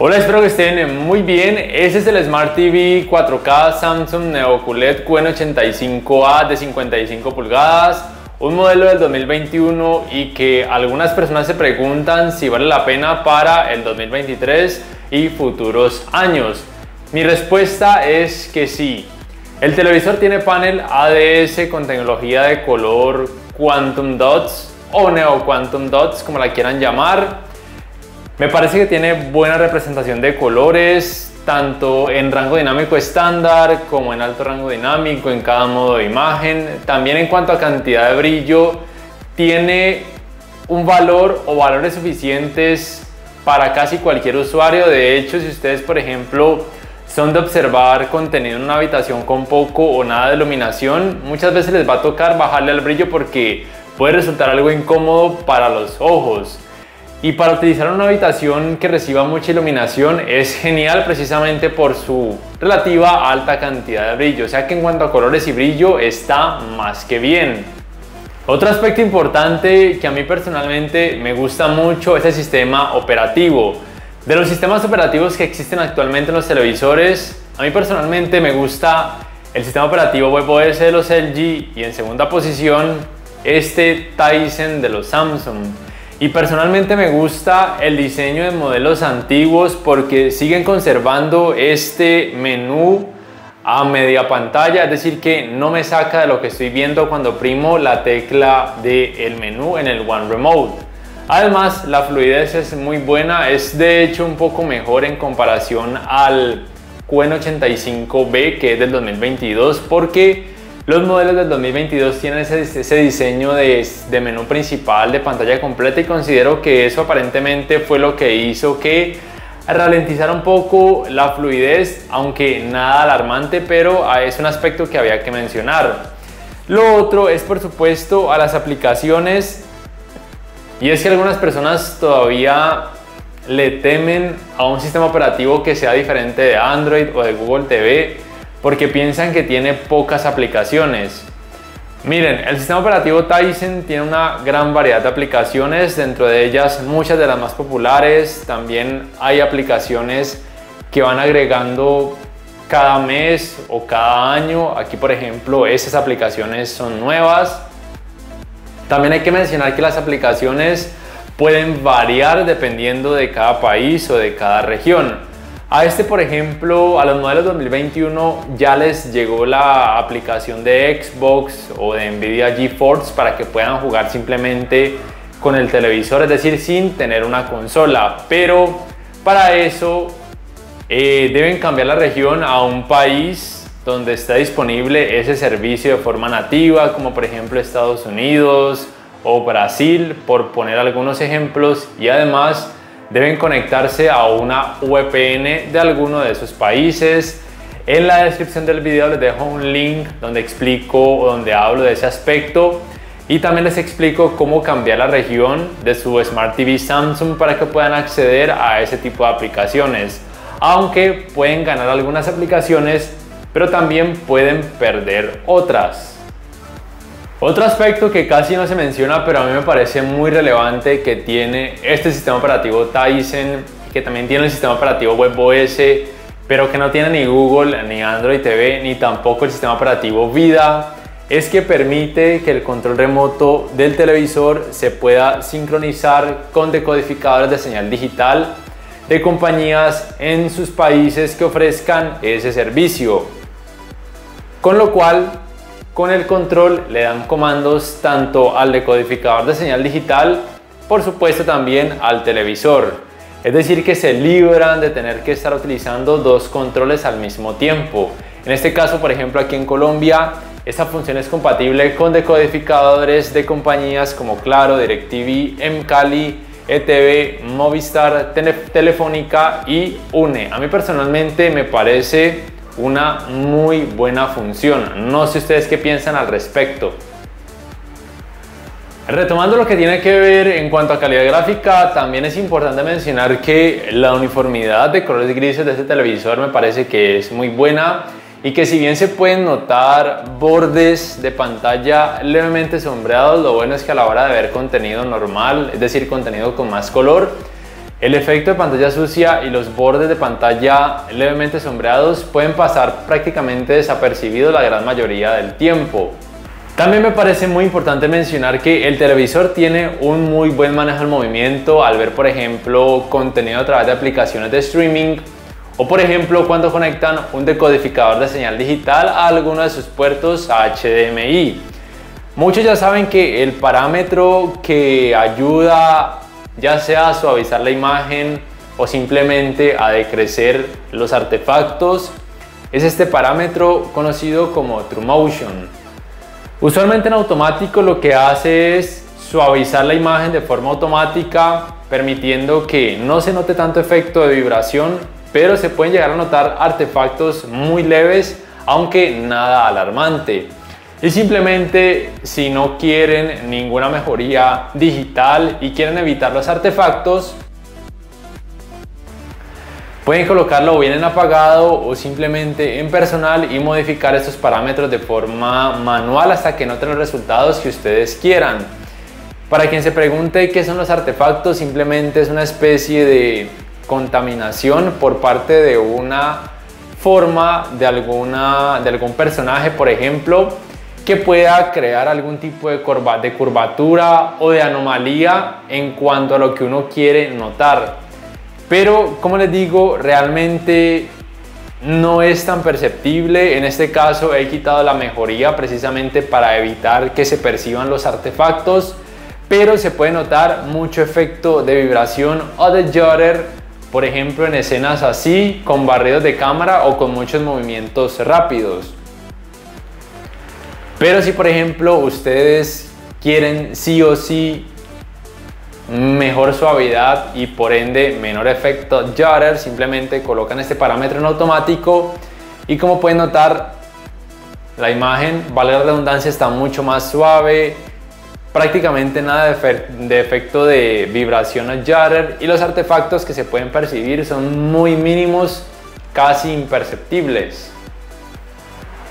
Hola, espero que estén muy bien. Este es el Smart TV 4K Samsung Neo QLED QN85A de 55 pulgadas, un modelo del 2021 y que algunas personas se preguntan si vale la pena para el 2023 y futuros años. Mi respuesta es que sí. El televisor tiene panel ADS con tecnología de color Quantum Dots o Neo Quantum Dots, como la quieran llamar. Me parece que tiene buena representación de colores, tanto en rango dinámico estándar como en alto rango dinámico, en cada modo de imagen. También en cuanto a cantidad de brillo, tiene un valor o valores suficientes para casi cualquier usuario. De hecho, si ustedes, por ejemplo, son de observar contenido en una habitación con poco o nada de iluminación, muchas veces les va a tocar bajarle al brillo porque puede resultar algo incómodo para los ojos. Y para utilizar una habitación que reciba mucha iluminación es genial precisamente por su relativa alta cantidad de brillo, o sea que en cuanto a colores y brillo está más que bien. Otro aspecto importante que a mí personalmente me gusta mucho es el sistema operativo. De los sistemas operativos que existen actualmente en los televisores, a mí personalmente me gusta el sistema operativo webOS de los LG y en segunda posición este Tizen de los Samsung. Y personalmente me gusta el diseño de modelos antiguos porque siguen conservando este menú a media pantalla, es decir que no me saca de lo que estoy viendo cuando oprimo la tecla del menú en el One Remote. Además, la fluidez es muy buena, es de hecho un poco mejor en comparación al QN85B, que es del 2022, porque los modelos del 2022 tienen ese diseño de menú principal, de pantalla completa, y considero que eso aparentemente fue lo que hizo que ralentizara un poco la fluidez, aunque nada alarmante, pero es un aspecto que había que mencionar. Lo otro es, por supuesto, a las aplicaciones, y es que algunas personas todavía le temen a un sistema operativo que sea diferente de Android o de Google TV, porque piensan que tiene pocas aplicaciones. Miren, el sistema operativo Tizen tiene una gran variedad de aplicaciones, dentro de ellas muchas de las más populares. También hay aplicaciones que van agregando cada mes o cada año. Aquí, por ejemplo, esas aplicaciones son nuevas. También hay que mencionar que las aplicaciones pueden variar dependiendo de cada país o de cada región. A este, por ejemplo, a los modelos 2021 ya les llegó la aplicación de Xbox o de Nvidia GeForce para que puedan jugar simplemente con el televisor, es decir, sin tener una consola. Pero para eso deben cambiar la región a un país donde está disponible ese servicio de forma nativa, como por ejemplo Estados Unidos o Brasil, por poner algunos ejemplos, y además deben conectarse a una VPN de alguno de esos países. En la descripción del video les dejo un link donde explico o donde hablo de ese aspecto, y también les explico cómo cambiar la región de su Smart TV Samsung para que puedan acceder a ese tipo de aplicaciones. Aunque pueden ganar algunas aplicaciones, pero también pueden perder otras. Otro aspecto que casi no se menciona, pero a mí me parece muy relevante, que tiene este sistema operativo Tizen, que también tiene el sistema operativo webOS, pero que no tiene ni Google, ni Android TV, ni tampoco el sistema operativo Vida, es que permite que el control remoto del televisor se pueda sincronizar con decodificadores de señal digital de compañías en sus países que ofrezcan ese servicio. Con lo cual, con el control le dan comandos tanto al decodificador de señal digital, por supuesto también al televisor. Es decir que se libran de tener que estar utilizando dos controles al mismo tiempo. En este caso, por ejemplo, aquí en Colombia, esta función es compatible con decodificadores de compañías como Claro, directv, Emcali, etv, movistar, telefónica y une. A mí personalmente me parece una muy buena función. No sé ustedes qué piensan al respecto. Retomando lo que tiene que ver en cuanto a calidad gráfica, también es importante mencionar que la uniformidad de colores grises de este televisor me parece que es muy buena, y que si bien se pueden notar bordes de pantalla levemente sombreados, lo bueno es que a la hora de ver contenido normal, es decir, contenido con más color, El efecto de pantalla sucia y los bordes de pantalla levemente sombreados pueden pasar prácticamente desapercibidos la gran mayoría del tiempo. También me parece muy importante mencionar que el televisor tiene un muy buen manejo del movimiento al ver, por ejemplo, contenido a través de aplicaciones de streaming o, por ejemplo, cuando conectan un decodificador de señal digital a alguno de sus puertos HDMI. Muchos ya saben que el parámetro que ayuda ya sea a suavizar la imagen o simplemente a decrecer los artefactos es este parámetro conocido como True Motion. Usualmente en automático lo que hace es suavizar la imagen de forma automática, permitiendo que no se note tanto efecto de vibración, pero se pueden llegar a notar artefactos muy leves, aunque nada alarmante. Y simplemente si no quieren ninguna mejoría digital y quieren evitar los artefactos, pueden colocarlo bien en apagado o simplemente en personal y modificar estos parámetros de forma manual hasta que noten los resultados que ustedes quieran. Para quien se pregunte qué son los artefactos, simplemente es una especie de contaminación por parte de una forma de algún personaje, por ejemplo, que pueda crear algún tipo de curvatura o de anomalía en cuanto a lo que uno quiere notar. Pero, como les digo, realmente no es tan perceptible. En este caso he quitado la mejoría precisamente para evitar que se perciban los artefactos, pero se puede notar mucho efecto de vibración o de judder, por ejemplo en escenas así, con barridos de cámara o con muchos movimientos rápidos. Pero si por ejemplo ustedes quieren sí o sí mejor suavidad y por ende menor efecto judder, simplemente colocan este parámetro en automático y, como pueden notar, la imagen, valga la redundancia, está mucho más suave, prácticamente nada de efecto de vibración o judder, y los artefactos que se pueden percibir son muy mínimos, casi imperceptibles.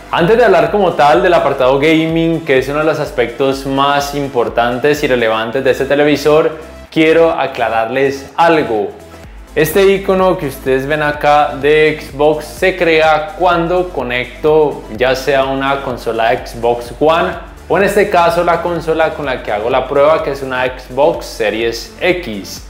Antes de hablar como tal del apartado gaming, que es uno de los aspectos más importantes y relevantes de este televisor, quiero aclararles algo. Este icono que ustedes ven acá de Xbox se crea cuando conecto ya sea una consola Xbox One o, en este caso, la consola con la que hago la prueba, que es una Xbox Series X.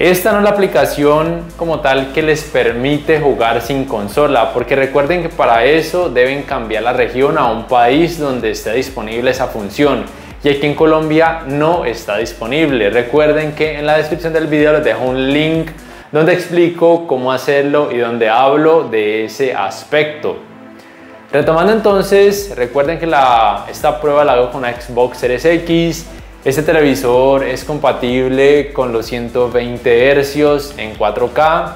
Esta no es la aplicación como tal que les permite jugar sin consola, porque recuerden que para eso deben cambiar la región a un país donde esté disponible esa función, y aquí en Colombia no está disponible. Recuerden que en la descripción del video les dejo un link donde explico cómo hacerlo y donde hablo de ese aspecto. Retomando entonces, recuerden que esta prueba la hago con la Xbox Series X. Este televisor es compatible con los 120 Hz en 4K,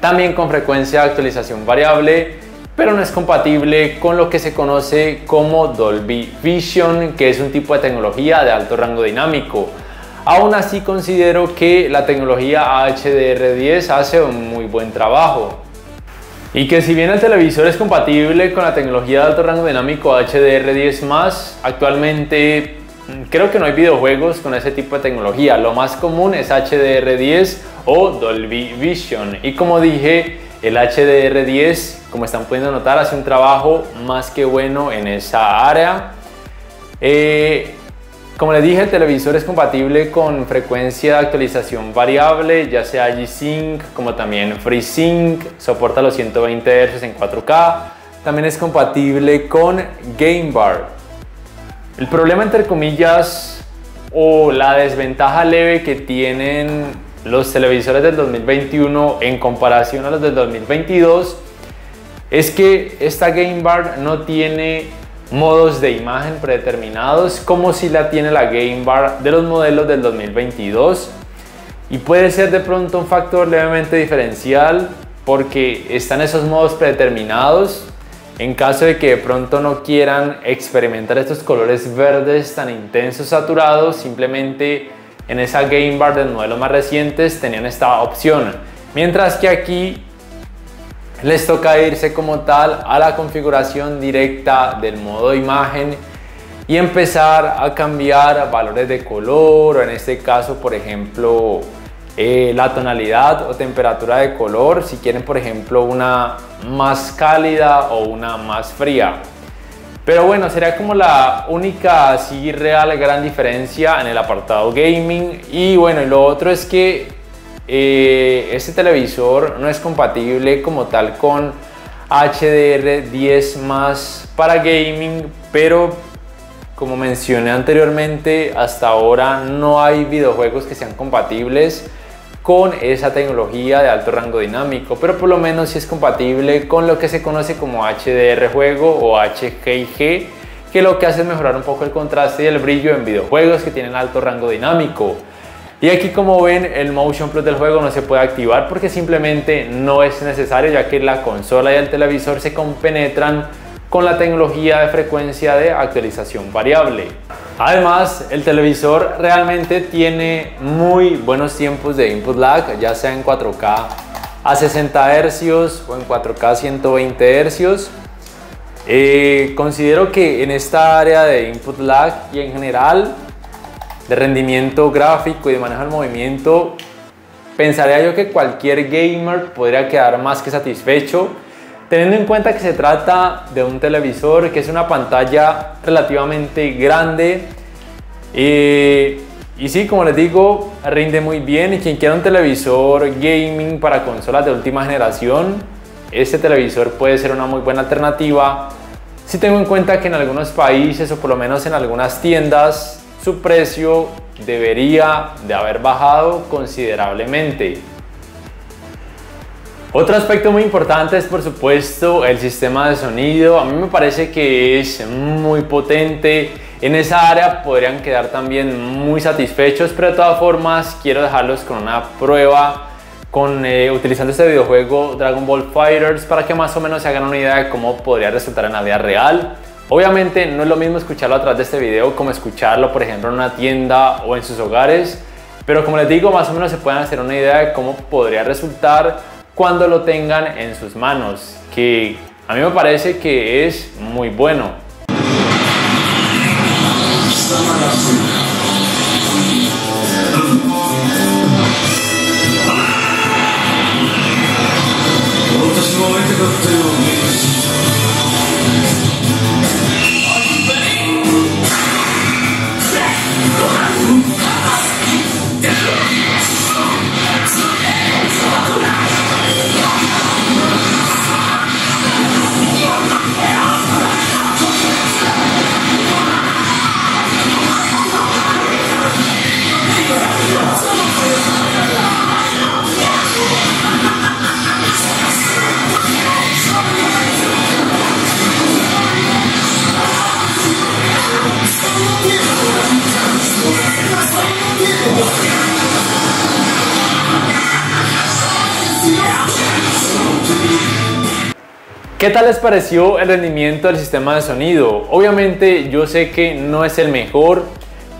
también con frecuencia de actualización variable, pero no es compatible con lo que se conoce como Dolby Vision, que es un tipo de tecnología de alto rango dinámico. Aún así, considero que la tecnología HDR10 hace un muy buen trabajo. Y que si bien el televisor es compatible con la tecnología de alto rango dinámico HDR10+, actualmente creo que no hay videojuegos con ese tipo de tecnología. Lo más común es HDR10 o Dolby Vision, y como dije, el HDR10, como están pudiendo notar, hace un trabajo más que bueno en esa área. Como les dije, el televisor es compatible con frecuencia de actualización variable, ya sea G-Sync como también FreeSync, soporta los 120 Hz en 4K, también es compatible con Game Bar. El problema, entre comillas, o la desventaja leve que tienen los televisores del 2021 en comparación a los del 2022 es que esta Game Bar no tiene modos de imagen predeterminados como si la tiene la Game Bar de los modelos del 2022, y puede ser de pronto un factor levemente diferencial porque están esos modos predeterminados. En caso de que de pronto no quieran experimentar estos colores verdes tan intensos, saturados, simplemente en esa Game Bar de modelos más recientes tenían esta opción. Mientras que aquí les toca irse como tal a la configuración directa del modo imagen y empezar a cambiar valores de color, o en este caso, por ejemplo, la tonalidad o temperatura de color, si quieren por ejemplo una más cálida o una más fría. Pero bueno, sería como la única así real gran diferencia en el apartado gaming. Y bueno, y lo otro es que este televisor no es compatible como tal con HDR10+ para gaming, pero como mencioné anteriormente, hasta ahora no hay videojuegos que sean compatibles con esa tecnología de alto rango dinámico, pero por lo menos sí es compatible con lo que se conoce como HDR juego o HKG, que lo que hace es mejorar un poco el contraste y el brillo en videojuegos que tienen alto rango dinámico. Y aquí, como ven, el Motion Plus del juego no se puede activar porque simplemente no es necesario, ya que la consola y el televisor se compenetran con la tecnología de frecuencia de actualización variable. Además, el televisor realmente tiene muy buenos tiempos de input lag, ya sea en 4K a 60 Hz o en 4K a 120 Hz. Considero que en esta área de input lag y en general de rendimiento gráfico y de manejo del movimiento, pensaría yo que cualquier gamer podría quedar más que satisfecho, teniendo en cuenta que se trata de un televisor que es una pantalla relativamente grande y sí, como les digo, rinde muy bien. Y quien quiera un televisor gaming para consolas de última generación, este televisor puede ser una muy buena alternativa, si tengo en cuenta que en algunos países o por lo menos en algunas tiendas su precio debería de haber bajado considerablemente. Otro aspecto muy importante es, por supuesto, el sistema de sonido. A mí me parece que es muy potente. En esa área podrían quedar también muy satisfechos, pero de todas formas quiero dejarlos con una prueba utilizando este videojuego Dragon Ball FighterZ, para que más o menos se hagan una idea de cómo podría resultar en la vida real. Obviamente no es lo mismo escucharlo a través de este video como escucharlo por ejemplo en una tienda o en sus hogares, pero como les digo, más o menos se pueden hacer una idea de cómo podría resultar cuando lo tengan en sus manos, que a mí me parece que es muy bueno. ¿Qué tal les pareció el rendimiento del sistema de sonido? Obviamente yo sé que no es el mejor,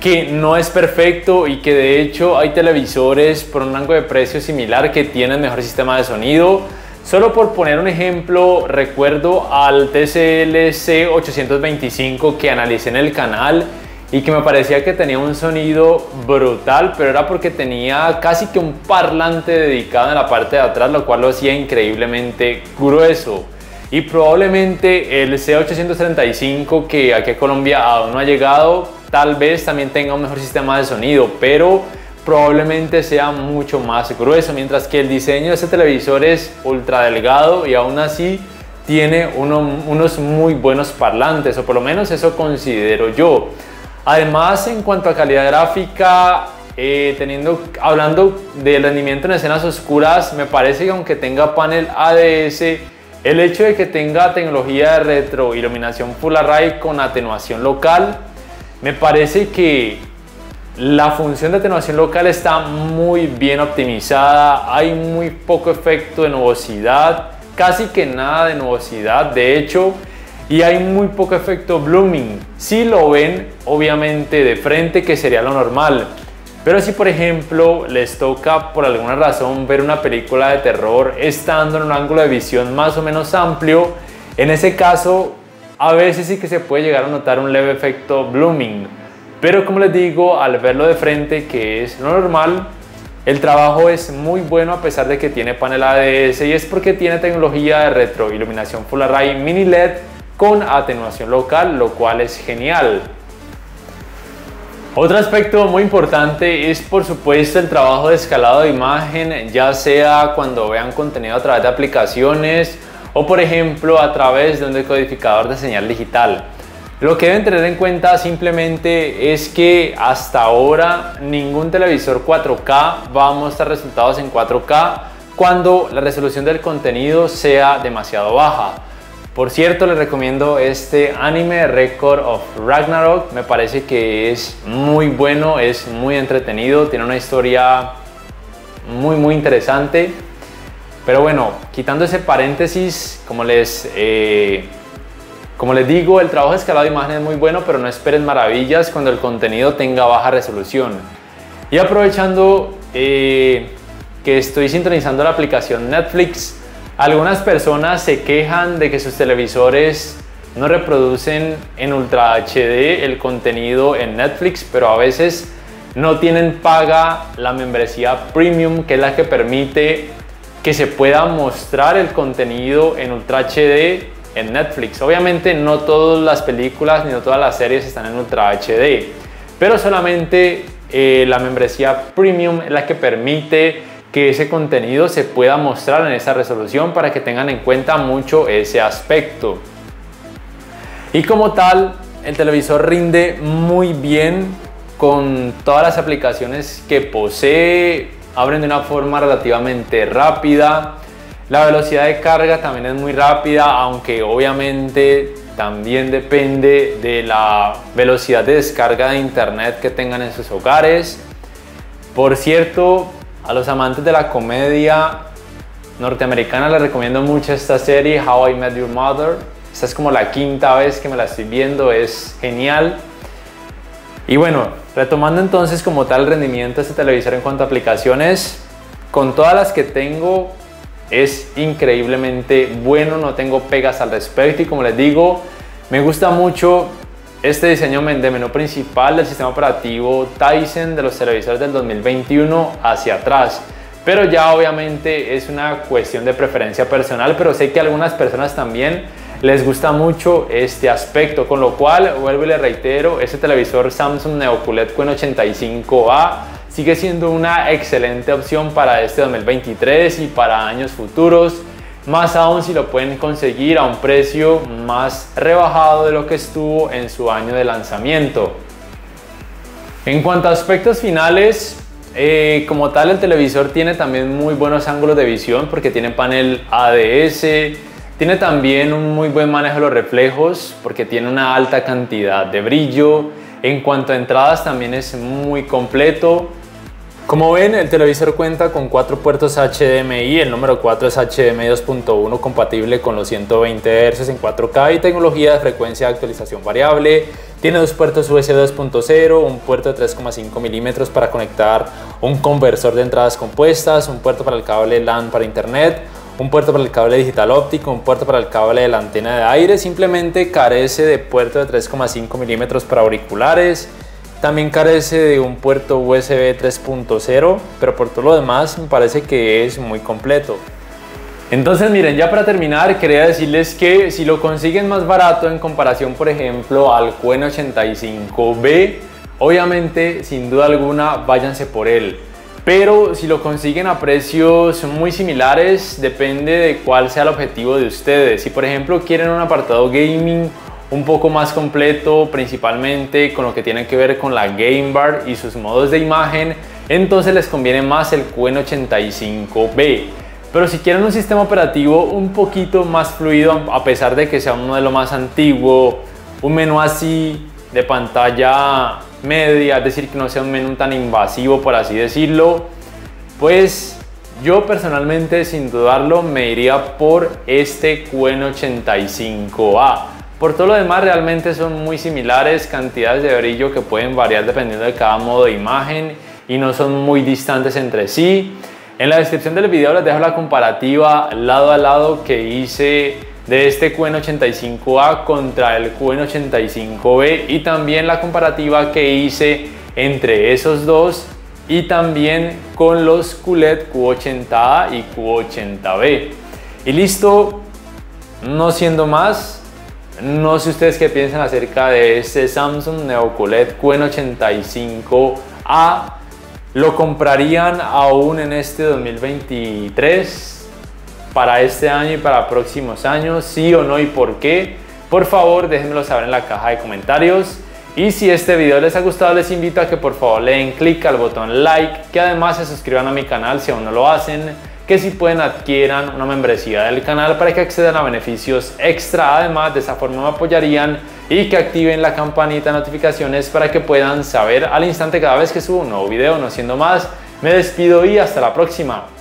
que no es perfecto y que de hecho hay televisores por un rango de precio similar que tienen mejor sistema de sonido. Solo por poner un ejemplo, recuerdo al TCL C825 que analicé en el canal y que me parecía que tenía un sonido brutal, pero era porque tenía casi que un parlante dedicado en la parte de atrás, lo cual lo hacía increíblemente grueso. Y probablemente el C835, que aquí a Colombia aún no ha llegado, tal vez también tenga un mejor sistema de sonido, pero probablemente sea mucho más grueso, mientras que el diseño de este televisor es ultra delgado y aún así tiene unos muy buenos parlantes, o por lo menos eso considero yo. Además, en cuanto a calidad gráfica, hablando del rendimiento en escenas oscuras, me parece que aunque tenga panel ADS, el hecho de que tenga tecnología de retroiluminación Full-Array con atenuación local, me parece que la función de atenuación local está muy bien optimizada, hay muy poco efecto de nubosidad, casi que nada de nubosidad de hecho, y hay muy poco efecto blooming, si lo ven obviamente de frente, que sería lo normal. Pero si por ejemplo les toca por alguna razón ver una película de terror estando en un ángulo de visión más o menos amplio, en ese caso a veces sí que se puede llegar a notar un leve efecto blooming, pero como les digo, al verlo de frente, que es lo normal, El trabajo es muy bueno a pesar de que tiene panel ADS, y es porque tiene tecnología de retroiluminación Full-Array mini LED con atenuación local, lo cual es genial. Otro aspecto muy importante es, por supuesto, el trabajo de escalado de imagen, ya sea cuando vean contenido a través de aplicaciones o, por ejemplo, a través de un decodificador de señal digital. Lo que deben tener en cuenta simplemente es que hasta ahora ningún televisor 4K va a mostrar resultados en 4K cuando la resolución del contenido sea demasiado baja. Por cierto, les recomiendo este anime Record of Ragnarok, me parece que es muy bueno, es muy entretenido, tiene una historia muy interesante. Pero bueno, quitando ese paréntesis, como les digo, el trabajo de escalado de imagen es muy bueno, pero no esperen maravillas cuando el contenido tenga baja resolución. Y aprovechando que estoy sintonizando la aplicación Netflix, algunas personas se quejan de que sus televisores no reproducen en Ultra HD el contenido en Netflix, pero a veces no tienen paga la membresía Premium, que es la que permite que se pueda mostrar el contenido en Ultra HD en Netflix. Obviamente no todas las películas ni no todas las series están en Ultra HD, pero solamente la membresía Premium es la que permite que ese contenido se pueda mostrar en esa resolución, para que tengan en cuenta mucho ese aspecto. Y como tal, el televisor rinde muy bien con todas las aplicaciones que posee, abren de una forma relativamente rápida, la velocidad de carga también es muy rápida, aunque obviamente también depende de la velocidad de descarga de internet que tengan en sus hogares. Por cierto, a los amantes de la comedia norteamericana les recomiendo mucho esta serie, How I Met Your Mother. Esta es como la quinta vez que me la estoy viendo, es genial. Y bueno, retomando entonces como tal el rendimiento de este televisor en cuanto a aplicaciones, con todas las que tengo es increíblemente bueno, no tengo pegas al respecto. Y como les digo, me gusta mucho este diseño de menú principal del sistema operativo Tizen de los televisores del 2021 hacia atrás, pero ya obviamente es una cuestión de preferencia personal, pero sé que a algunas personas también les gusta mucho este aspecto, con lo cual vuelvo y les reitero, este televisor Samsung Neo QLED QN85A sigue siendo una excelente opción para este 2023 y para años futuros, más aún si lo pueden conseguir a un precio más rebajado de lo que estuvo en su año de lanzamiento. En cuanto a aspectos finales, como tal el televisor tiene también muy buenos ángulos de visión porque tiene panel ADS, tiene también un muy buen manejo de los reflejos porque tiene una alta cantidad de brillo. En cuanto a entradas también es muy completo. Como ven, el televisor cuenta con 4 puertos HDMI, el número 4 es HDMI 2.1 compatible con los 120 Hz en 4K y tecnología de frecuencia de actualización variable. Tiene 2 puertos USB 2.0, un puerto de 3,5 milímetros para conectar un conversor de entradas compuestas, un puerto para el cable LAN para internet, un puerto para el cable digital óptico, un puerto para el cable de la antena de aire, simplemente carece de puerto de 3,5 milímetros para auriculares. También carece de un puerto USB 3.0, pero por todo lo demás me parece que es muy completo. Entonces miren, ya para terminar quería decirles que si lo consiguen más barato en comparación por ejemplo al QN85B, obviamente sin duda alguna váyanse por él. Pero si lo consiguen a precios muy similares, depende de cuál sea el objetivo de ustedes. Si por ejemplo quieren un apartado gaming un poco más completo, principalmente con lo que tiene que ver con la Game Bar y sus modos de imagen, entonces les conviene más el QN85B. Pero si quieren un sistema operativo un poquito más fluido, a pesar de que sea un modelo más antiguo, un menú así de pantalla media, es decir, que no sea un menú tan invasivo, por así decirlo, pues yo personalmente, sin dudarlo, me iría por este QN85A. Por todo lo demás realmente son muy similares, cantidades de brillo que pueden variar dependiendo de cada modo de imagen y no son muy distantes entre sí. En la descripción del video les dejo la comparativa lado a lado que hice de este QN85A contra el QN85B y también la comparativa que hice entre esos dos y también con los QLED Q80A y Q80B. Y listo, no siendo más, no sé ustedes qué piensan acerca de este Samsung Neo QLED QN85A. ¿Lo comprarían aún en este 2023? ¿Para este año y para próximos años? ¿Sí o no y por qué? Por favor, déjenmelo saber en la caja de comentarios. Y si este video les ha gustado, les invito a que por favor le den click al botón like, que además se suscriban a mi canal si aún no lo hacen, que si pueden adquieran una membresía del canal para que accedan a beneficios extra. Además, de esa forma me apoyarían, y que activen la campanita de notificaciones para que puedan saber al instante cada vez que subo un nuevo video. No siendo más, me despido y hasta la próxima.